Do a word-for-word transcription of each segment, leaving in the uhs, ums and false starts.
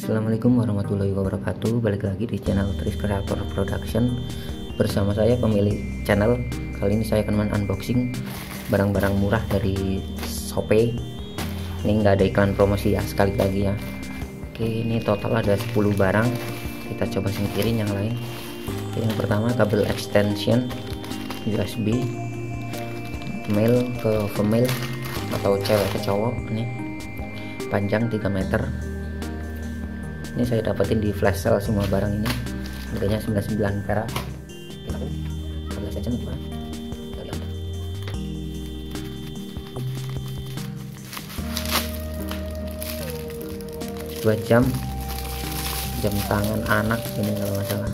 Assalamualaikum warahmatullahi wabarakatuh. Balik lagi di channel Tris Creator Production bersama saya, pemilik channel. Kali ini saya akan men-unboxing barang-barang murah dari Shopee. Ini nggak ada iklan promosi ya, sekali lagi ya. Oke, ini total ada sepuluh barang. Kita coba singkirin yang lain. Oke, yang pertama kabel extension U S B male ke female atau cewek ke cowok, nih panjang tiga meter. Ini saya dapetin di flash sale semua barang ini, harganya sembilan puluh sembilan perak. Dua jam jam tangan anak ini kalau nggak salah.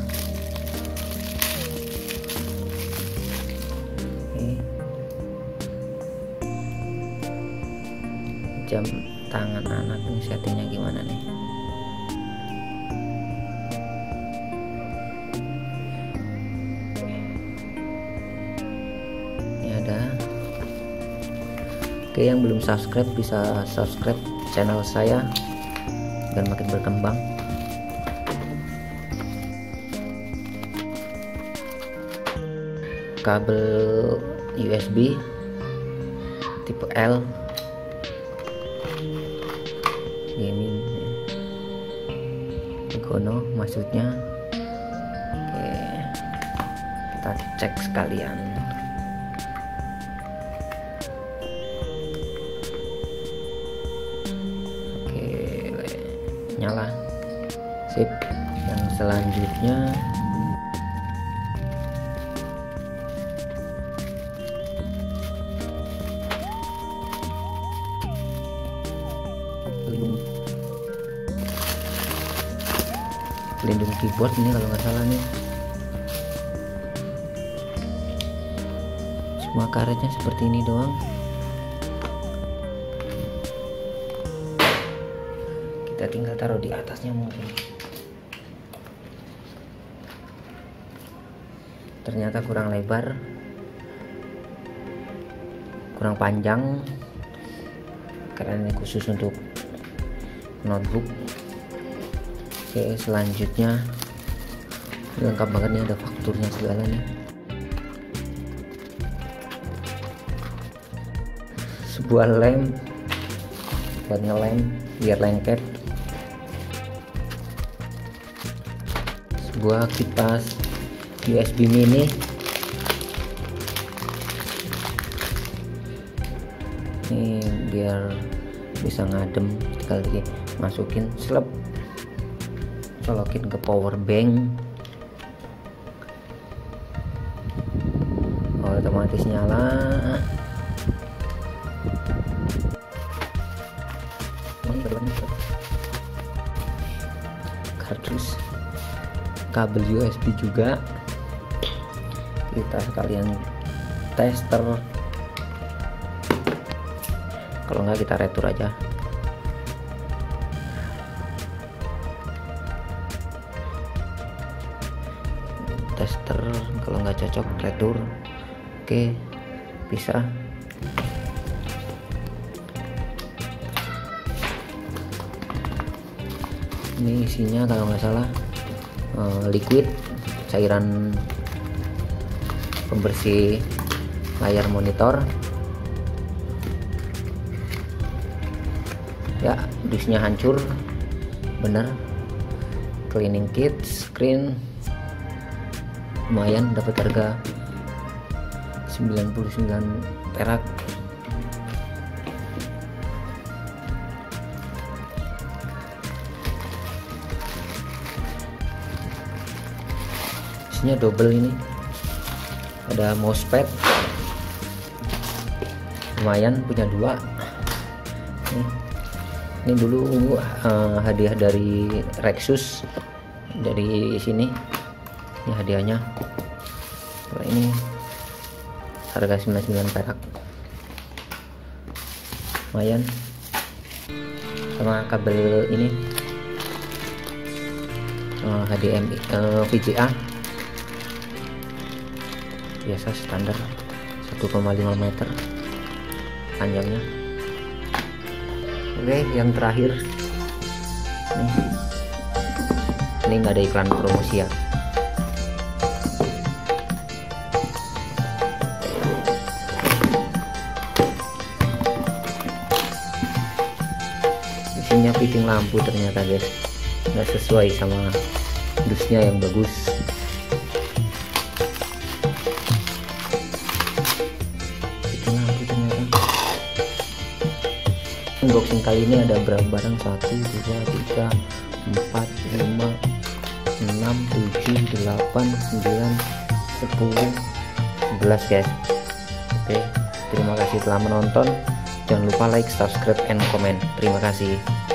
Oke, jam tangan anak ini settingnya gimana nih? Oke, yang belum subscribe bisa subscribe channel saya dan makin berkembang. Kabel U S B tipe L gaming Gono maksudnya. Oke, kita cek sekalian. Nyala, sip. Yang selanjutnya pelindung pelindung keyboard ini kalau nggak salah nih. Cuma karetnya seperti ini doang. Kita tinggal taruh di atasnya mungkin. Ternyata kurang lebar, kurang panjang, karena ini khusus untuk notebook. Oke, selanjutnya lengkap banget nih, ada fakturnya segala nih. Sebuah lem buat ngelem biar lengket. Sebuah kipas U S B mini. Ini biar bisa ngadem, tinggal dimasukin, selep, colokin ke power bank, otomatis nyala. Kardus kabel U S B juga, kita sekalian tester, kalau nggak kita retur aja. Tester kalau nggak cocok retur. Oke, bisa. Ini isinya kalau nggak salah Uh, liquid, cairan pembersih layar monitor ya. Dusnya hancur bener. Cleaning kit, screen, lumayan, dapat harga sembilan puluh sembilan perak. Isinya double ini, ada mousepad, lumayan, punya dua. Ini dulu uh, hadiah dari Rexus dari sini, ini hadiahnya. Kalau ini harga sembilan puluh sembilan perak, lumayan. Sama kabel ini uh, H D M I uh, V G A biasa standar satu koma lima meter panjangnya. Oke, yang terakhir nih. Ini nggak ada iklan promosi ya. Isinya fitting lampu ternyata guys, nggak sesuai sama dusnya yang bagus. Fitting lampu ternyata. Unboxing kali ini ada berapa barang? satu, dua, tiga, empat, lima, enam, tujuh, delapan, sembilan, sepuluh, sebelas guys. Oke, terima kasih telah menonton. Jangan lupa like, subscribe, and comment. Terima kasih.